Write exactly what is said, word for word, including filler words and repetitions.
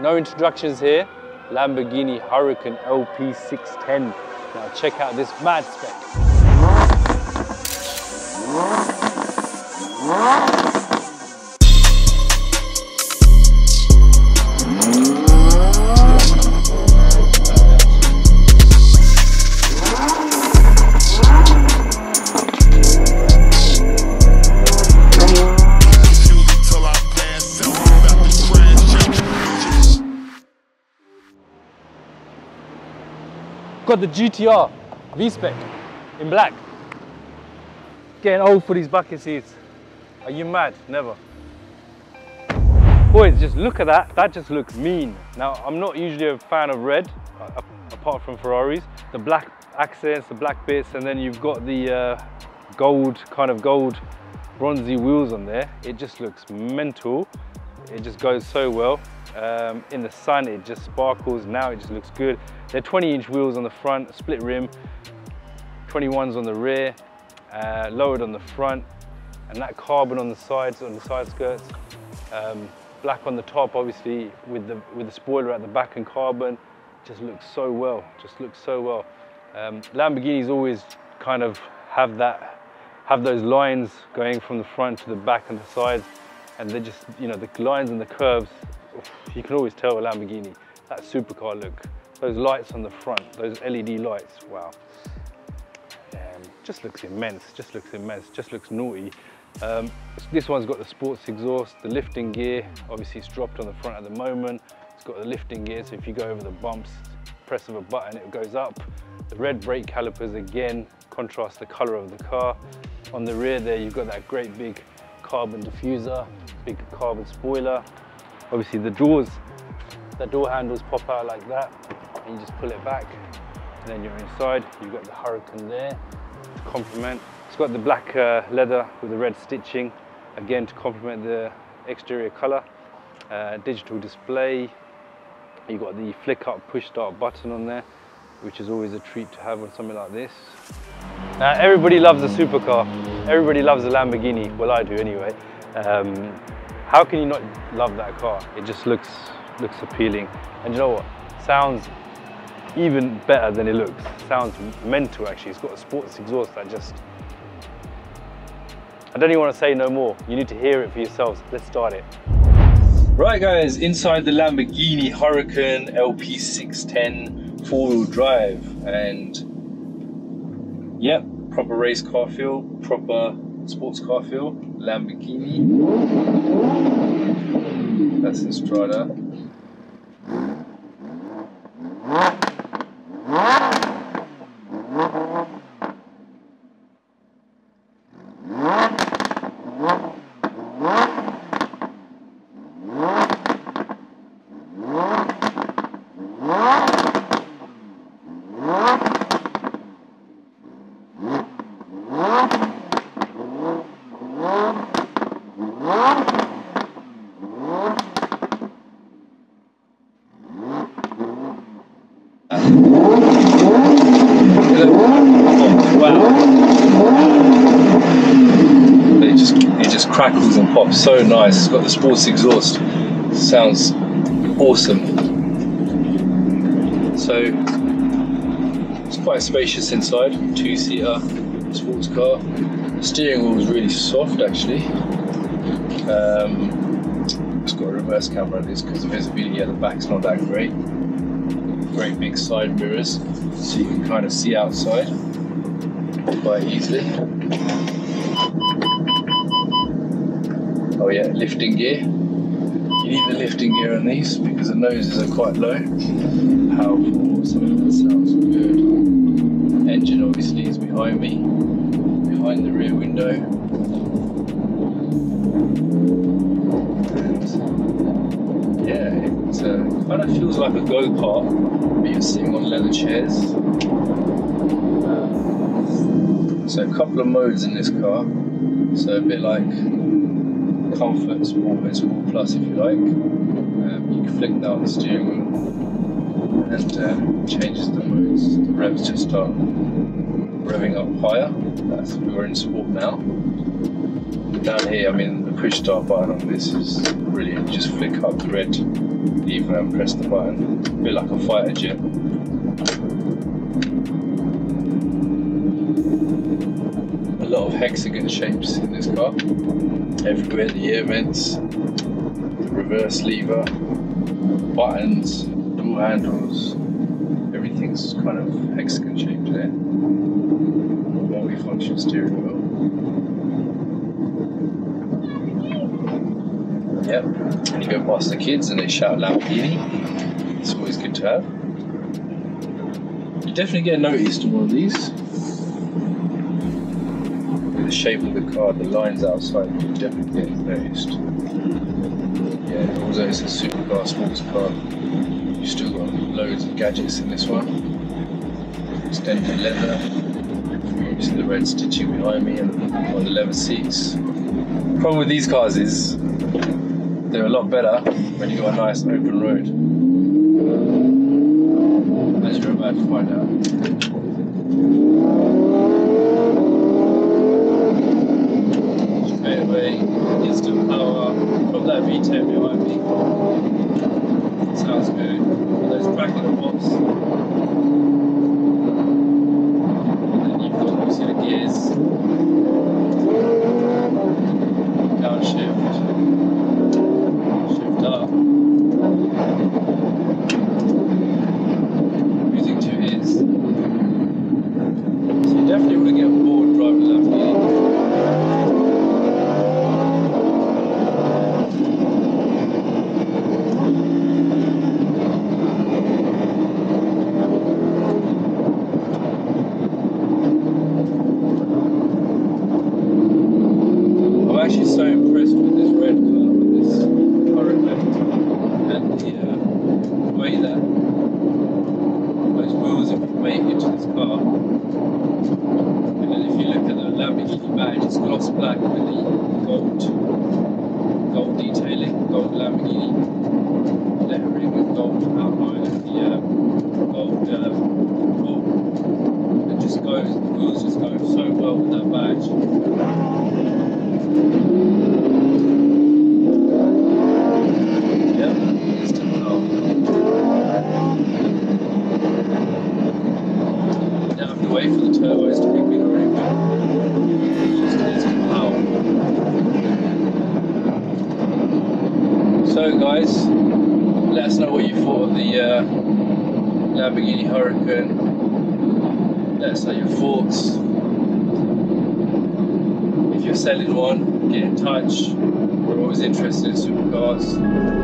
No introductions here. Lamborghini Huracan L P six ten. Now check out this mad spec. Got the G T R V-Spec in black. Getting old for these bucket seats. Are you mad? Never. Boys, just look at that. That just looks mean. Now, I'm not usually a fan of red, apart from Ferraris. The black accents, the black bits, and then you've got the uh, gold, kind of gold, bronzy wheels on there. It just looks mental. It just goes so well. Um, in the sun it just sparkles. Now it just looks good. They're twenty inch wheels on the front, split rim, twenty-ones on the rear, uh, lowered on the front, and that carbon on the sides, on the side skirts, um, black on the top, obviously with the with the spoiler at the back and carbon. Just looks so well, just looks so well. Um, Lamborghinis always kind of have that, have those lines going from the front to the back and the sides, and they're just, you know, the lines and the curves. You can always tell a Lamborghini, that supercar look. Those lights on the front, those L E D lights, wow. Um, just looks immense, just looks immense, just looks naughty. Um, this one's got the sports exhaust, the lifting gear, obviously it's dropped on the front at the moment. It's got the lifting gear, so if you go over the bumps, press of a button, it goes up. The red brake calipers, again, contrast the color of the car. On the rear there, you've got that great big carbon diffuser, big carbon spoiler. Obviously the doors, the door handles pop out like that, and you just pull it back, and then you're inside. You've got the Huracan there to complement. It's got the black uh, leather with the red stitching, again to complement the exterior color. Uh, digital display, you've got the flick up push start button on there, which is always a treat to have on something like this. Now everybody loves a supercar, everybody loves a Lamborghini, well I do anyway. Um, How can you not love that car? It just looks looks appealing. And you know what? Sounds even better than it looks. Sounds mental, actually. It's got a sports exhaust that just... I don't even want to say no more. You need to hear it for yourselves. Let's start it. Right, guys, inside the Lamborghini Huracan L P six ten four-wheel drive. And, yep, proper race car feel, proper sports car feel. Lamborghini, that's in Strada. Wow. It just, it just crackles and pops so nice. It's got the sports exhaust. Sounds awesome. So it's quite spacious inside. Two-seater sports car. The steering wheel is really soft actually. Um, it's got a reverse camera at this because the visibility at the back's not that great. Great big side mirrors, so you can kind of see outside quite easily. Oh yeah, lifting gear. You need the lifting gear on these because the noses are quite low. Powerful, something that sounds good. Engine obviously is behind me, behind the rear window. And yeah, it's a, it kind of feels like a go-kart. You're sitting on leather chairs. Um, so a couple of modes in this car. So a bit like comfort, sport, and sport plus if you like. Um, you can flick down the steering wheel and uh, changes the modes. The revs just start revving up higher. That's we're in sport now. down here, I mean, the push start button on this is brilliant. Just flick up the red lever and press the button. A bit like a fighter jet. A lot of hexagon shapes in this car. Everywhere, the air vents, the reverse lever, buttons, door handles, everything's kind of hexagon shaped there. Multifunction steering wheel. Yep, and you go past the kids and they shout Lamborghini. It's always good to have. You definitely get noticed on one of these. The shape of the car, the lines outside, you definitely get noticed. Yeah, although it's a supercar, sports car, you still got loads of gadgets in this one. Extended leather, obviously the red stitching behind me, and on the leather seats. The problem with these cars is they're a lot better when you've got a nice open road, as you're about to find out. Away, instant power from that V ten behind me. Sounds good. All those bracket pops. And then you've got obviously the gears. Downshift. Shift up. Music to his. So you definitely want to get bored driving that Lamborghini. So guys, let us know what you thought of the uh, Lamborghini Huracan. Let us know your thoughts. If you're selling one, get in touch. We're always interested in supercars.